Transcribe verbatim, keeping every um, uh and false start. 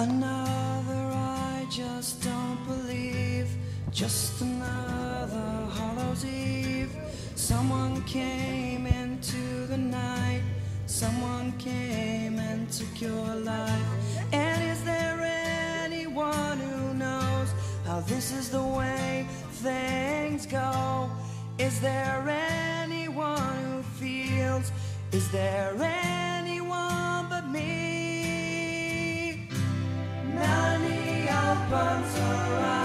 Another I just don't believe, just another Hallows Eve. Someone came into the night, someone came and took your life. And is there anyone who knows how this is the way things go? Is there anyone who feels? Is there anyone but me? Melanie opens her eyes.